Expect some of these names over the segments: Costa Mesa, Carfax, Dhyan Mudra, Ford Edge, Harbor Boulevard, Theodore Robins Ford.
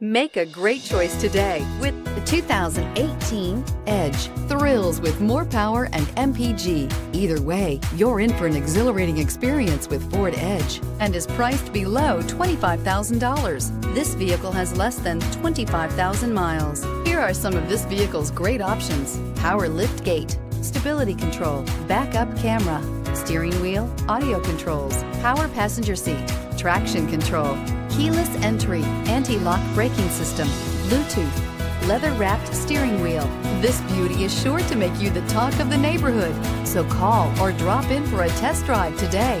Make a great choice today with the 2018 Edge. Thrills with more power and MPG. Either way, you're in for an exhilarating experience with Ford Edge and is priced below $25,000. This vehicle has less than 25,000 miles. Here are some of this vehicle's great options: power liftgate, stability control, backup camera, steering wheel audio controls, power passenger seat, traction control, keyless entry, anti-lock braking system, Bluetooth, leather-wrapped steering wheel. This beauty is sure to make you the talk of the neighborhood, so call or drop in for a test drive today.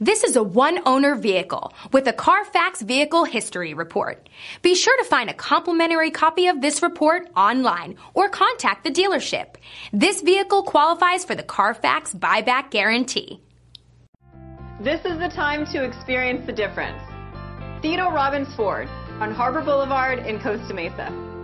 This is a one-owner vehicle with a Carfax Vehicle History Report. Be sure to find a complimentary copy of this report online or contact the dealership. This vehicle qualifies for the Carfax Buyback Guarantee. This is the time to experience the difference. Theodore Robins Ford on Harbor Boulevard in Costa Mesa.